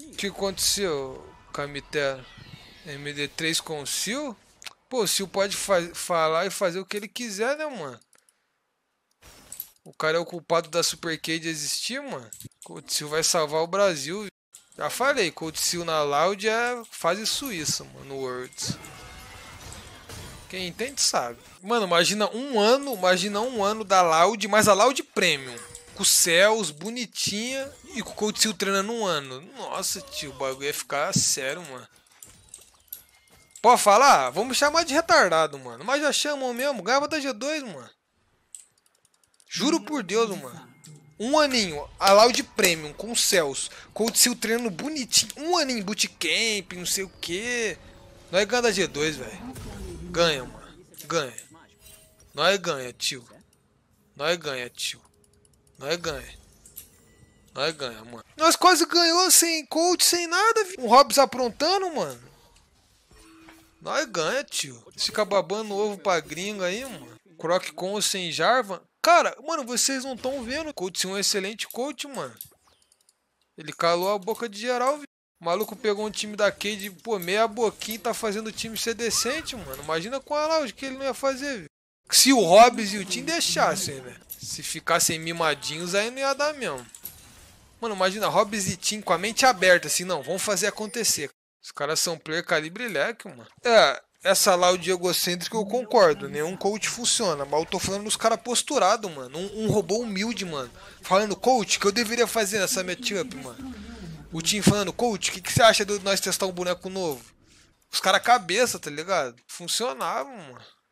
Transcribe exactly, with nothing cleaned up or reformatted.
O que aconteceu, Camitero? M D três com o Seal? Pô, o Seal pode falar e fazer o que ele quiser, né, mano? O cara é o culpado da Supercade existir, mano. Cold Seal vai salvar o Brasil. Já falei, Cold Seal na Loud é fase suíça, mano, no Worlds. Quem entende sabe. Mano, imagina um ano, imagina um ano da Loud, mas a Loud Premium. Com o Cels, bonitinha, e com o Cold Seal treinando um ano. Nossa, tio, o bagulho ia ficar sério, mano. Pode falar? Vamos chamar de retardado, mano. Mas já chamam mesmo, ganhava da G dois, mano. Juro por Deus, mano. Um aninho, a Loud Premium com o Cels, Cold Seal treinando bonitinho, um aninho, bootcamp, não sei o que. Nós ganha da G dois, velho. Ganha, mano. Ganha. Nós ganha, tio. Nós ganha, tio. Nós ganha. Nós ganha, mano. Nós quase ganhou sem coach, sem nada, viu? Um Hobbs aprontando, mano. Nós ganha, tio. Fica babando ovo pra gringa aí, mano. Croc com ou sem Jarvan. Cara, mano, vocês não estão vendo. Coach é um excelente coach, mano. Ele calou a boca de geral, viu? O maluco pegou um time da Cade, pô, meia boquinha, tá fazendo o time ser decente, mano. Imagina com a Loud que ele não ia fazer, viu? Se o Hobbs e o Tim deixassem, né? Se ficassem mimadinhos, aí não ia dar mesmo. Mano, imagina Hobbs e Tim com a mente aberta, assim, não, vamos fazer acontecer. Os caras são player calibre leque, mano. É, essa Loud egocêntrica eu concordo, nenhum coach funciona, mas eu tô falando dos caras posturados, mano. Um, um robô humilde, mano. Falando, coach, o que eu deveria fazer nessa matchup, mano? O Tim falando, coach, o que, que você acha de nós testar um boneco novo? Os caras cabeça, tá ligado? Funcionava, mano.